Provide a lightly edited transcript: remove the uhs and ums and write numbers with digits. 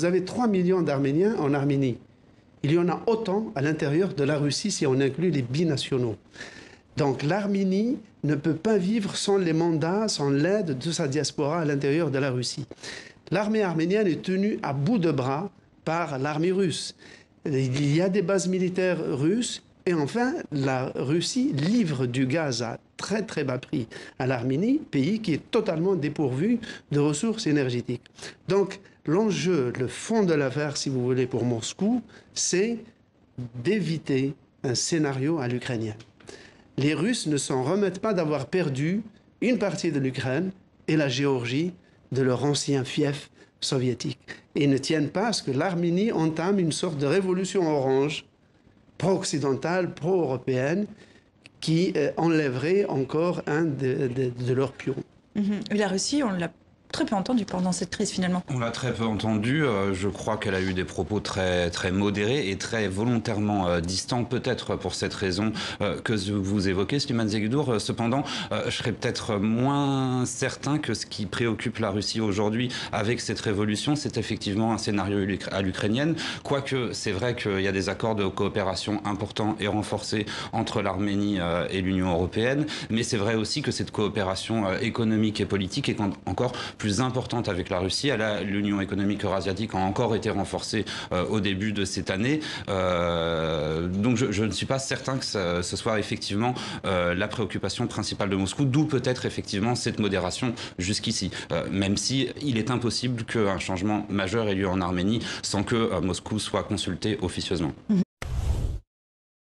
Vous avez 3 millions d'Arméniens en Arménie. Il y en a autant à l'intérieur de la Russie si on inclut les binationaux. Donc l'Arménie ne peut pas vivre sans les mandats, sans l'aide de sa diaspora à l'intérieur de la Russie. L'armée arménienne est tenue à bout de bras par l'armée russe. Il y a des bases militaires russes. Et enfin, la Russie livre du gaz à très très bas prix à l'Arménie, pays qui est totalement dépourvu de ressources énergétiques. Donc l'enjeu, le fond de l'affaire, si vous voulez, pour Moscou, c'est d'éviter un scénario à l'Ukrainien. Les Russes ne s'en remettent pas d'avoir perdu une partie de l'Ukraine et la Géorgie de leur ancien fief soviétique. Et ils ne tiennent pas à ce que l'Arménie entame une sorte de révolution orange, pro-occidentale, pro-européenne, qui enlèverait encore un de leurs pions. Et la Russie, on l'a très peu entendu pendant cette crise, finalement. On l'a très peu entendu. Je crois qu'elle a eu des propos très, très modérés et très volontairement distants, peut-être pour cette raison que vous évoquez, Slimane Zeghidour. Cependant, je serais peut-être moins certain que ce qui préoccupe la Russie aujourd'hui avec cette révolution, c'est effectivement un scénario à l'ukrainienne. Quoique, c'est vrai qu'il y a des accords de coopération importants et renforcés entre l'Arménie et l'Union européenne. Mais c'est vrai aussi que cette coopération économique et politique est encore plus importante avec la Russie. L'Union économique eurasiatique a encore été renforcée au début de cette année. Donc je ne suis pas certain que ce soit effectivement la préoccupation principale de Moscou, d'où peut-être effectivement cette modération jusqu'ici. Même si il est impossible qu'un changement majeur ait lieu en Arménie sans que Moscou soit consulté officieusement.